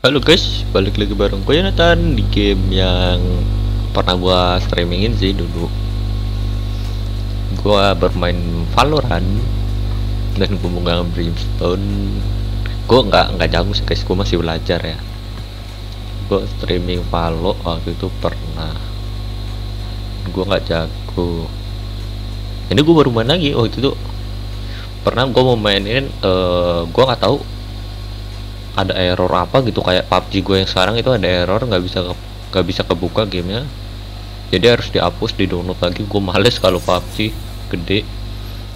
Halo guys, balik lagi bareng gue Yonatan di game yang pernah gue streamingin sih dulu. Gue bermain Valorant dan gue menggunakan Brimstone. Gue nggak jago sih guys, gue masih belajar ya. Gue streaming Valo waktu itu pernah. Gue nggak jago. Ini gue baru main lagi waktu itu. Pernah gue mau mainin, gue nggak tahu ada error apa gitu, kayak PUBG gue yang sekarang itu ada error, nggak bisa kebuka gamenya, jadi harus dihapus, di download lagi. Gue males kalau PUBG gede,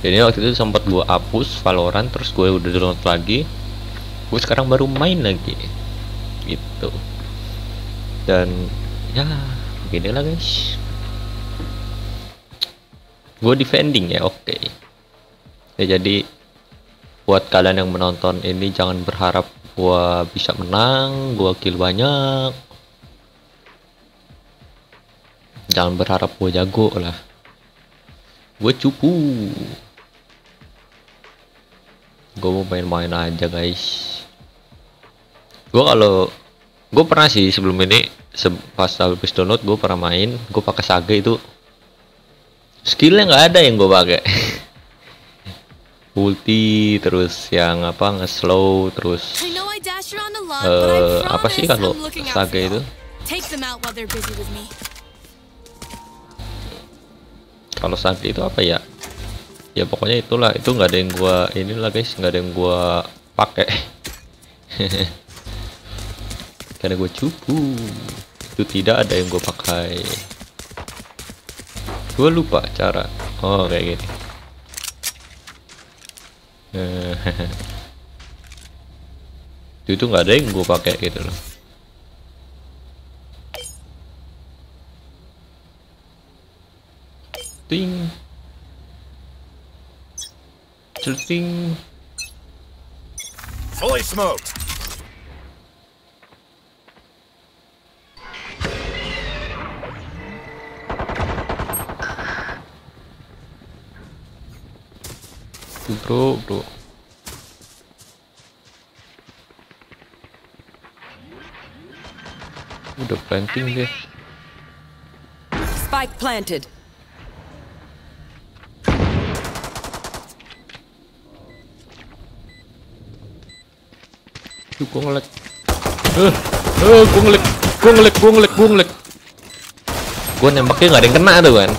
jadi waktu itu sempat gue hapus Valorant, terus gue udah download lagi, gue sekarang baru main lagi gitu. Dan ya begini lah guys, gue defending ya. Oke. Ya jadi buat kalian yang menonton ini, jangan berharap gua bisa menang, gua kill banyak. Jangan berharap gua jago lah. Gua cupu. Gua mau main-main aja, guys. Gua pernah sih sebelum ini, pas habis download gua pernah main, gua pakai Sage itu. Skillnya nggak ada yang gua pakai. Ulti, terus yang apa, ngeslow, terus apa sih kalau Sage itu, apa ya, pokoknya itulah, itu nggak ada yang gua inilah guys, nggak ada yang gua pakai karena gua cupu, itu tidak ada yang gua pakai. Gua lupa cara, oh kayak gini. Itu nggak ada yang gue pakai gitu loh. Ting, cutting, fully smoked. Bro. Udah planting deh. Spike planted. Duh, gua ngelag. Gua ngelag. Gua nembaknya nggak ada yang kena tuh kan.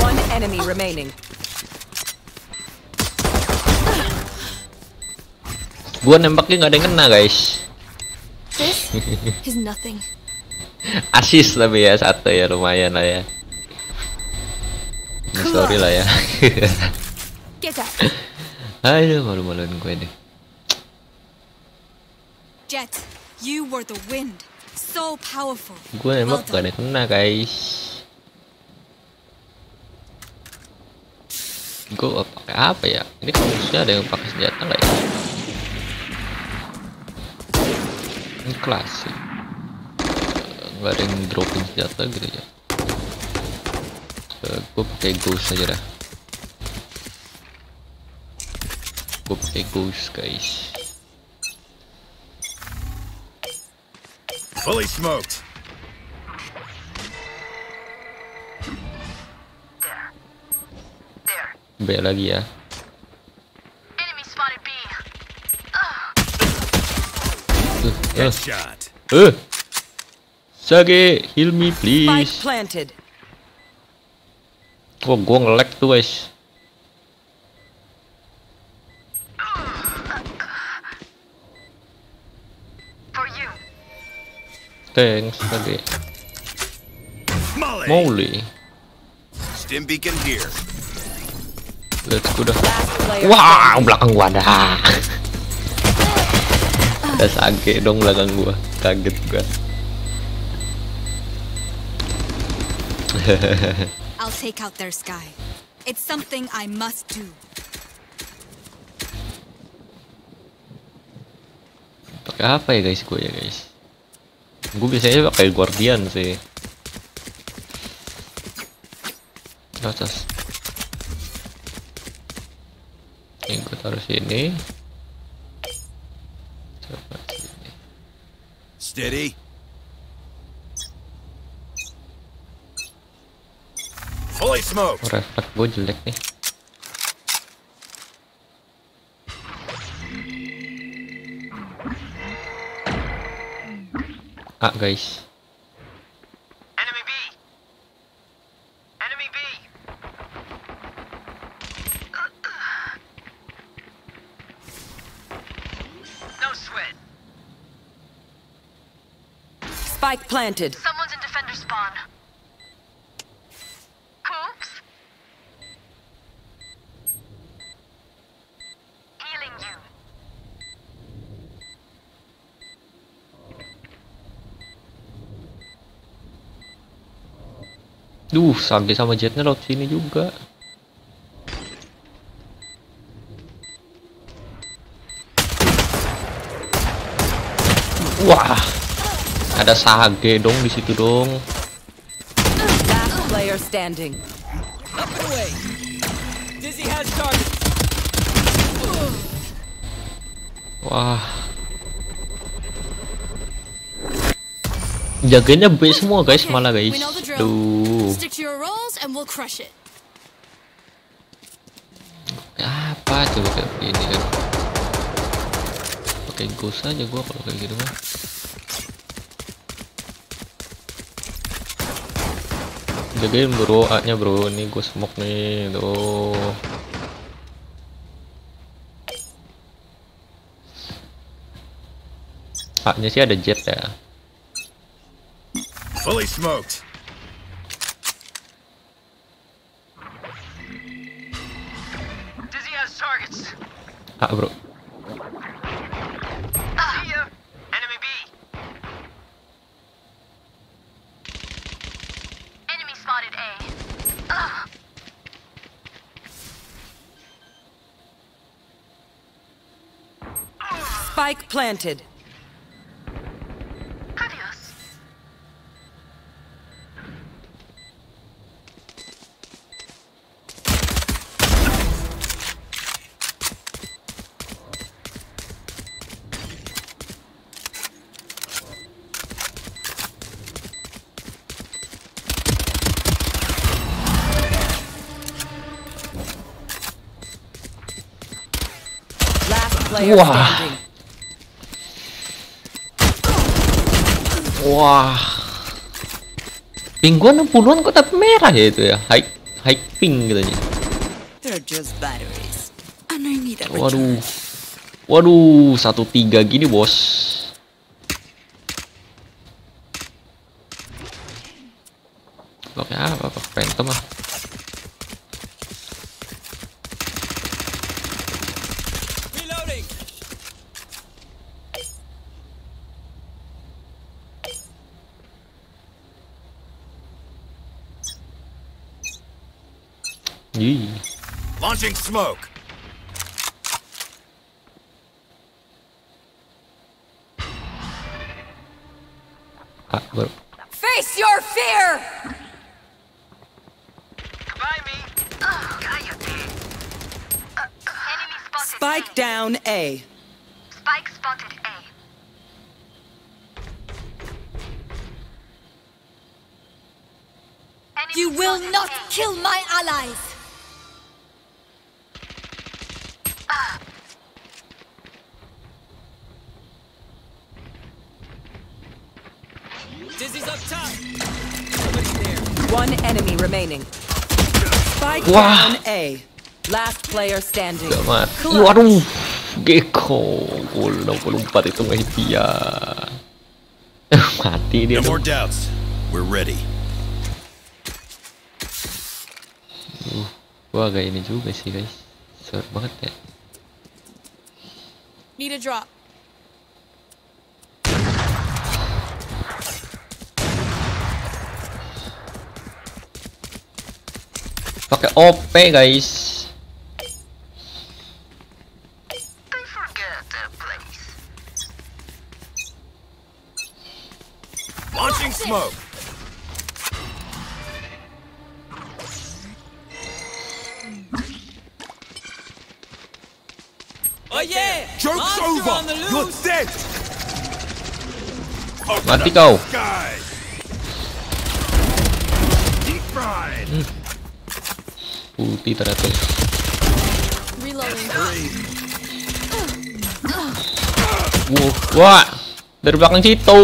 One enemy remaining. Gua nembaknya nggak ada yang kena guys. Asis tapi ya, satu ya, lumayan lah ya. Sorry lah ya. Aduh, malu-maluin gue deh. Jet, you were the wind. So powerful. Gue emang gak ada kena guys. Gue pakai apa ya? Ini kan harusnya ada yang pakai senjata lah ya. Ini klasik. Gak ada yang dropin senjata gitu ya. Gue pakai ghost aja dah. Gue pakai ghost guys. Fully smoked. B lagi ya. Sage, heal me please. Kok gue nge-lag tuh guys. Thanks, Sage. Molly. Stim Beacon here. Let's go dah. Wah, belakang gua dah. Ada Sage dong belakang gua. Kaget gua. I'll take out their sky. It's something I must do. Pakai apa ya guys gua ya guys? Gue biasanya pakai Guardian sih. ke atas. Ini gue taruh sini. Coba sini. Steady. Fully smoke. Refleks gue jelek nih. Ah, guys. Spike planted. Someone's in defender spawn. Oops. Healing you. Duh, Sage sama Jetnya lewat sini juga. Wah. Ada Sage dong di situ dong. Last player standing. Up and away. Dizzy has targets. Wah. Jaganya B semua guys, malah guys. Duh. Apa coba kayak gini kan? Pakai ghost aja gua kalau kayak gitu mah. Jagain bro, A nya bro, ini gue smoke nih, tuh. A nya sih ada Jet ya. Fully smoked. Dizzy has targets. A bro. Spike planted. Adios. Last player standing. Wah, ping gua 60-an kok tapi merah ya itu ya, high ping gitu aja. Waduh, waduh, 1-3 gini bos. Bloknya apa? Phantom ah. Yee. Launching smoke. Ah, bro. Face your fear. Goodbye, me. Enemy spotted. Spike down A. Spike spotted A. You will not kill my allies. Dizzy's up top. One enemy remaining. Spike down A. Last player standing. Waduh, geko. Golong lompat itu nggak dia. Mati dia. No more doubts. We're ready. Gua agak ini juga sih guys. Seru banget ya. Need a drop. Pakai OP guys. They forget their place. Launching smoke. yeah. Joke's over. You're dead. Mati kau. Putih ternyata. Wah, dari belakang situ.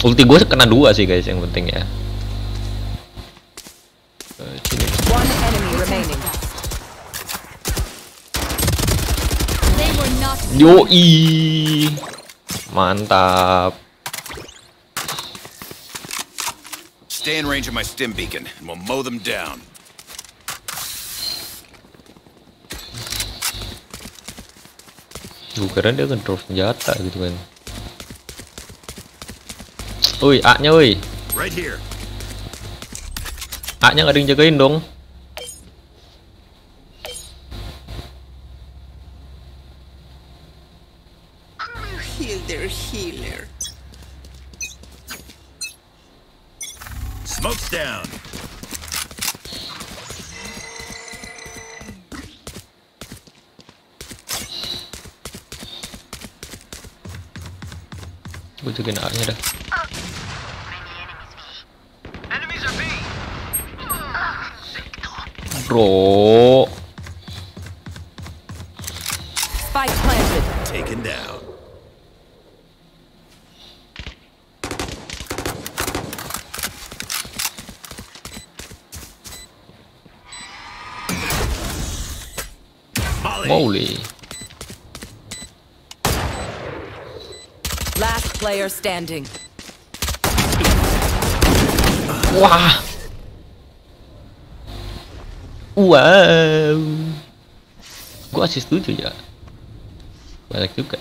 Ulti gue kena 2 sih guys, yang penting ya. Sini. Yoi, mantap. Stay in range of my stim beacon and we'll mow them down. Bukan dia nge-drop senjata gitu kan. Woi, A-nya woi. A-nya enggak ada yang jagain dong. Smoke's down. Gue jagain A-nya dah. Bro. Spike planted. Taken down. Molly. Last player standing. Wah. Wow, gua assist 7 ya, banyak juga.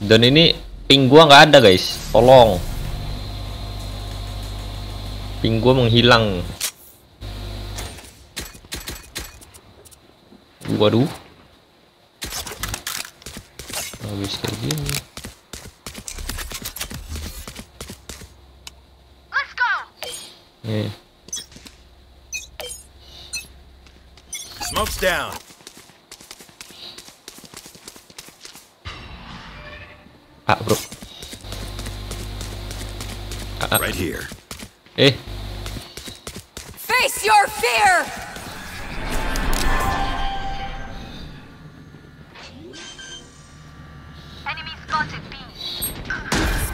Dan ini ping gua nggak ada guys, tolong. Ping gua menghilang. Waduh, habis kayak gini. Let's go. Nih. Smoke's down. Ah, bro. Ah, ah. Right here. Eh. Face your fear. Enemy spotted B.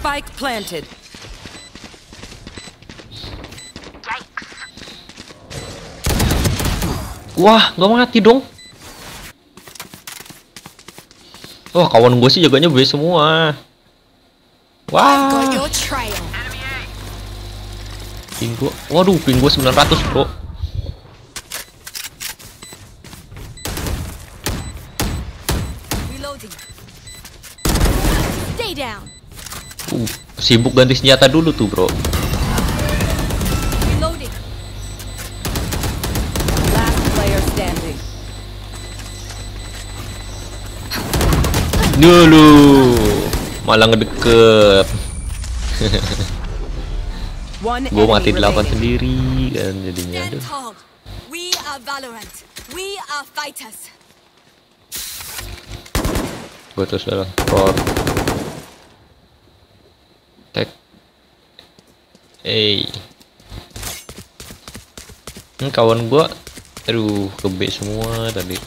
Spike planted. Wah, gak mati dong. Wah, kawan gue sih jaganya B semua. Wah. Ping gue, waduh, ping gue 900 bro. Sibuk ganti senjata dulu tuh bro. Dulu malah ngedeket. Gue mati 8 sendiri kan jadinya. Aduh. We are Valorant. We are fighters. Gue terus dalam for tag. Hey. Kawan gue, aduh, ke B semua tadi.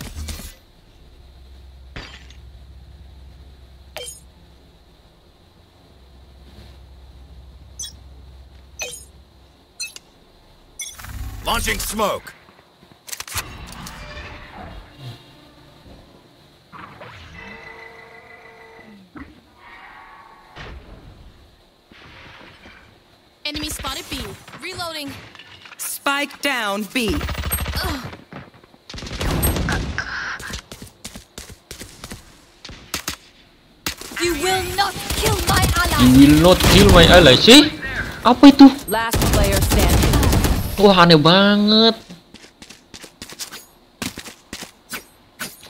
Launching smoke. Enemy spotted B. Reloading. Spike down B. You will not kill my ally. You will not kill my ally. See? Apa itu? Last player standing. Wah, aneh banget.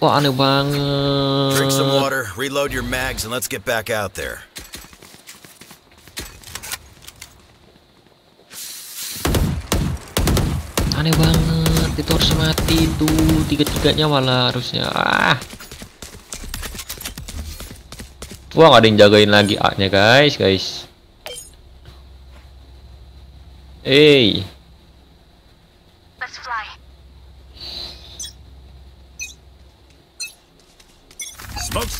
Wah, aneh banget. Drink some water, reload your mags and let's get back out there. Aneh banget. Itu harus mati tuh, tiga-tiganya malah harusnya. Ah. Wah, nggak ada yang jagain lagi A-nya, guys. Eh. Smoke's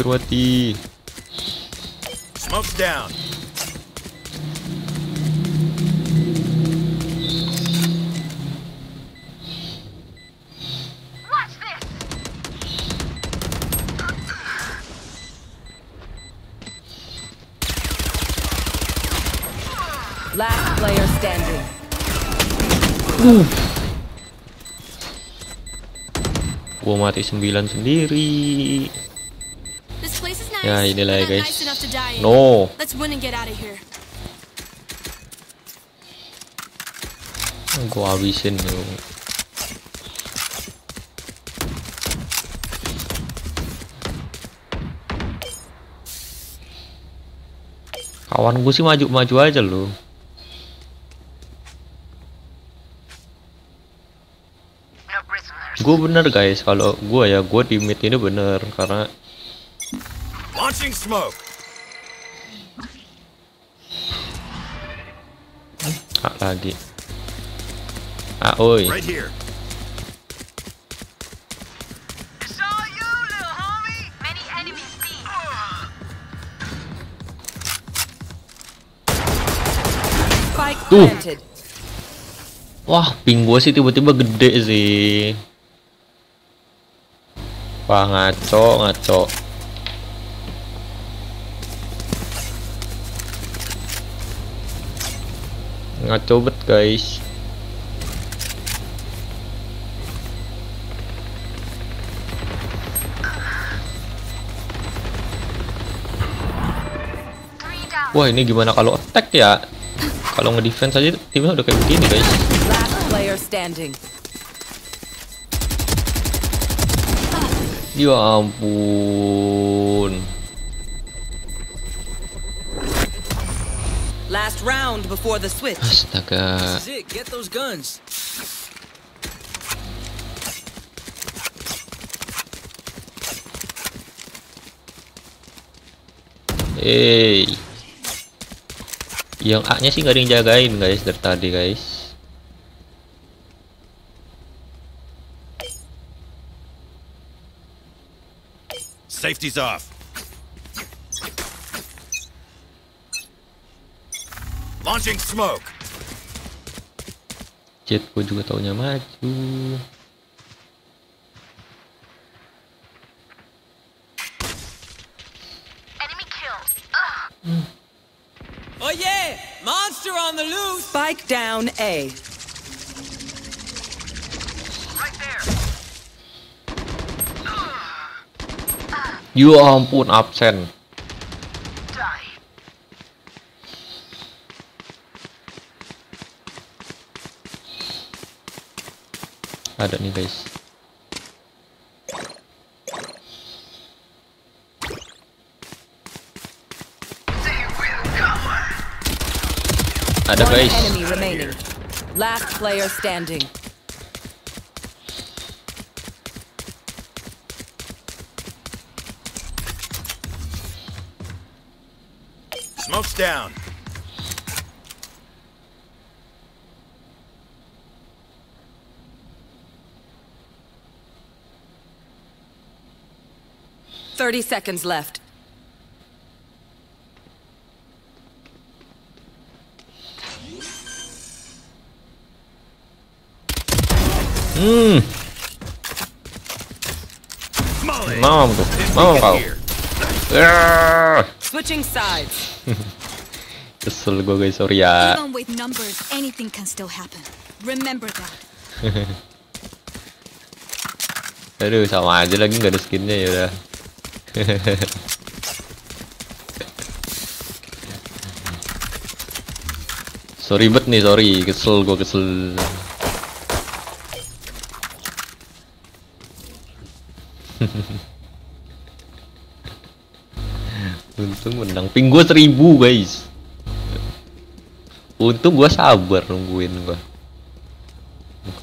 Terwati. Smoke's down. Last player standing. Gua mati 9 sendiri. Ya inilah ya guys. No. Gua habisin dulu. Kawan gua sih maju-maju aja loh. Gue bener guys, kalau gue ya gue di mid ini bener karena launching smoke. Ah lagi. Ah oi. Right here. It's all you, little homie. Many enemies deep. Spike planted. Wah, ping gue sih tiba-tiba gede sih. Wah, ngaco. Ngaco bet, guys. Wah, ini gimana kalau attack ya? Kalau nge-defense aja timnya udah kayak begini, guys. Last player standing. Ya ampun. Last round before the switch. Astaga. Get those guns. Hey. Yang A-nya sih nggak ada yang jagain guys dari tadi guys. Safety's off. Launching smoke. Jet gua juga taunya maju. Enemy killed. Oh yeah, monster on the loose. Spike down A. Ya ampun absen. Ada nih guys. Ada guys. Last player standing. Smoke's down. Thirty seconds left. Mau kau. Switching sides. Kesel gue guys, sorry ya. Even with numbers, anything can still happen. Remember that. Aduh, sama aja lagi nggak ada skinnya ya udah. Sorry bet nih, sorry, kesel gua, kesel. Untung menang, ping gua 1000 guys. Untung gua sabar nungguin gua.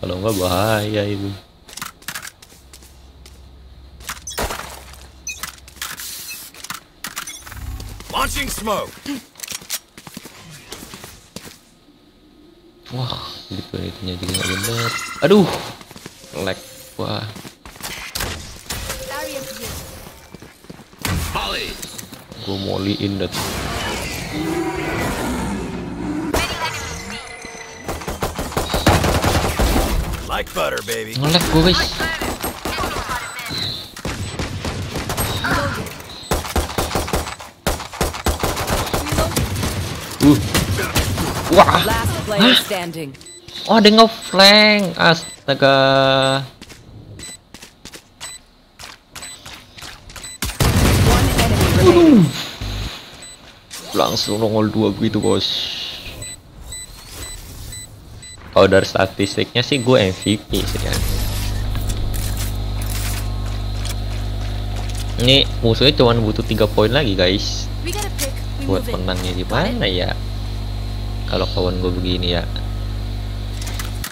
Kalau nggak bahaya itu. Launching smoke. Wah, gitu itunya juga nggak bener. Aduh, lag. Wah. Gua moliin dat. Like butter, baby. Ngelek gue guys. Wah. Hah? Oh, ada ngeflank. Astaga. Langsung nongol 2 gitu bos. Kalau dari statistiknya sih gue MVP sih ya. Ini musuhnya cuma butuh 3 poin lagi guys buat menangnya. Di mana ya kalau kawan gue begini ya,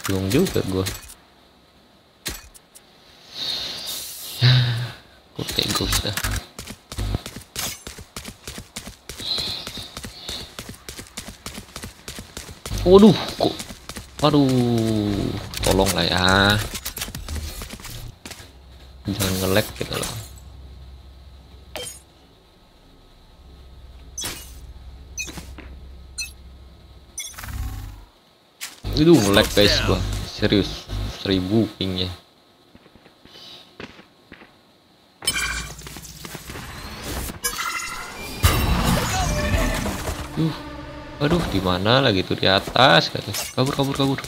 bingung juga gue. Oke gue sudah. Waduh kok. Aduh, tolonglah ya. Jangan nge-lag gitu loh. Aduh, nge-lag guys gua. Serius, 1000 pingnya. Aduh, di mana lagi tuh, di atas kata. Kabur, kabur, kabur.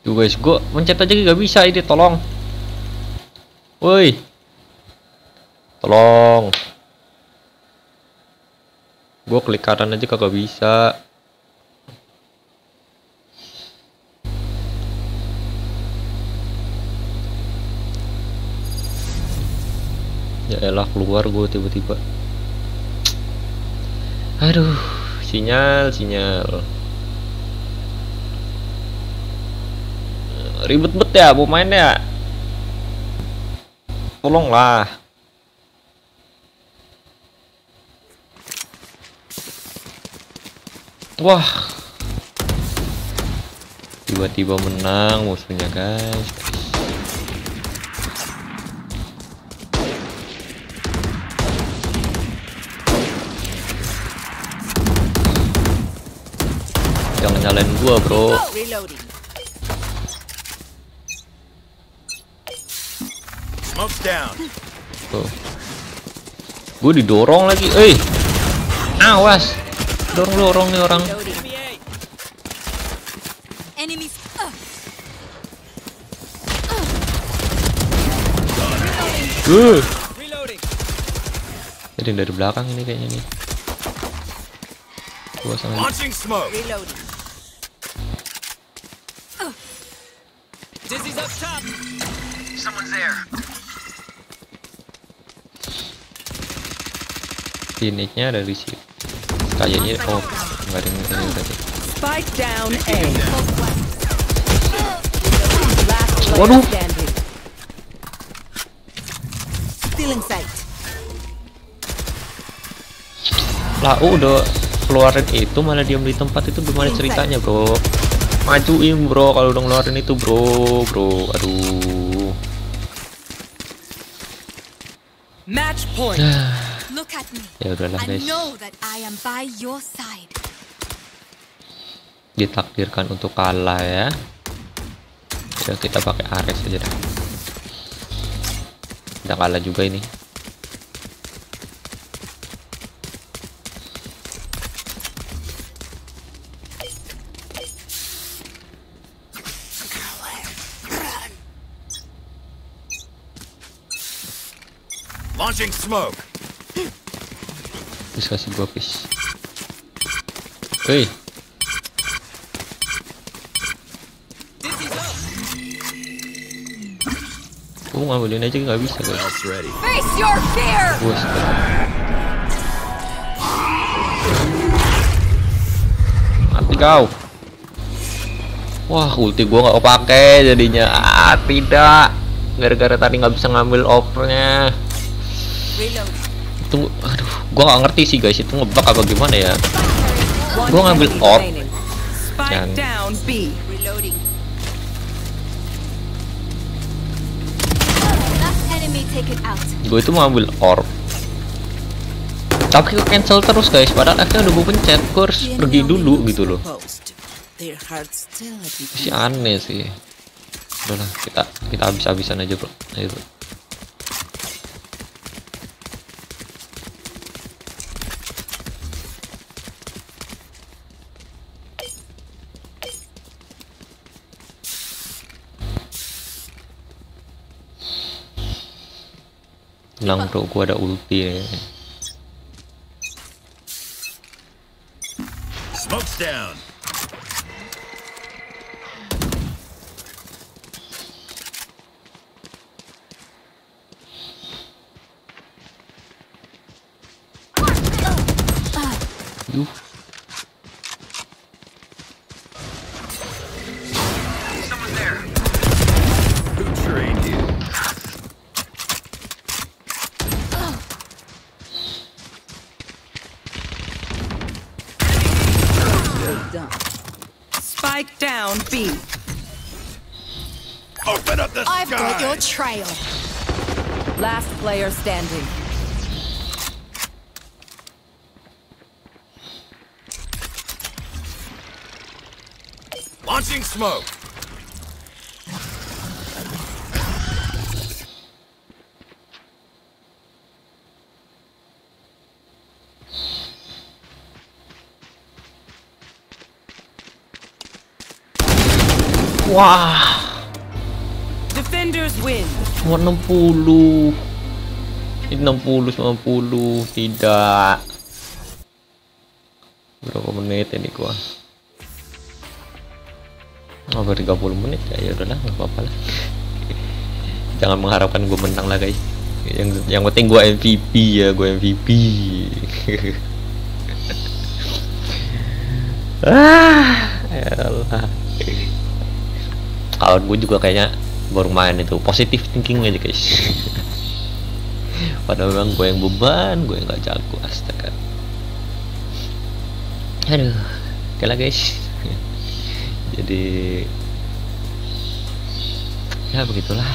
Tuh guys, gua mencet aja gak bisa ini, tolong. Woi. Tolong. Gua klik kanan aja kagak bisa. Yaelah keluar gue tiba-tiba. Aduh, sinyal ribet bet ya mau main ya. Tolonglah. Wah, tiba-tiba menang musuhnya guys. Jangan nyalain gua bro. Tuh. Gua didorong lagi. Eh, awas, dorong nih orang. Jadi dari belakang ini kayaknya nih. Gua sama. Tiniknya dari situ. Kayaknya oh, enggak ada yang tadi. Spike down A. Waduh. Stealing sight. Lah, udah keluarin itu malah diam di tempat itu, gimana ceritanya, bro? Majuin bro kalau udah ngeluarin itu bro. Aduh, match point. Look at me. Ya udahlah guys, ditakdirkan untuk kalah ya. Kita pakai Ares aja dah. Udah kalah juga ini. Launching smoke. Bisa kasih gua pis. Hei. Ngambilin aja nggak bisa guys. Mati kau. Wah, ulti gua nggak pakai jadinya. Ah, tidak. Gara-gara tadi nggak bisa ngambil overnya. Tunggu, aduh, gua nggak ngerti sih guys, itu ngebug apa gimana ya? Gua ngambil op. Dan gue itu mau ambil orb tapi gue cancel terus guys, padahal F-nya udah gue pencet, gue harus pergi dulu gitu loh. Masih aneh sih. Udah lah, kita habis-habisan aja bro. Ayo bro. Tenang bro, gua ada ulti ya. Smoke down. Spike down B. Open up the sky. I've got your trail. Last player standing. Launching smoke. Wah, defenders win. 60, ini 60, 90, tidak. Berapa menit ini gua? Over 30 menit ya, udahlah, nggak apa-apa lah. Jangan mengharapkan gua menang lah guys. Yang penting gua MVP ya, gua MVP. Elah. Kalau gue juga kayaknya baru main itu positif thinking aja guys. Padahal memang gue yang beban, gue yang gak jago, astaga. Aduh, oke lah guys. Jadi ya begitulah.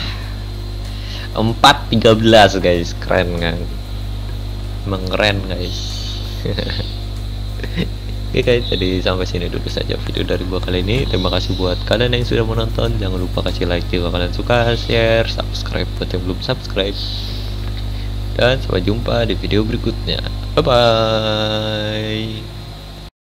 4-13 guys, keren kan? Emang keren guys. Oke guys, jadi sampai sini dulu saja video dari gua kali ini. Terima kasih buat kalian yang sudah menonton. Jangan lupa kasih like jika kalian suka, share, subscribe buat yang belum subscribe. Dan sampai jumpa di video berikutnya. Bye bye.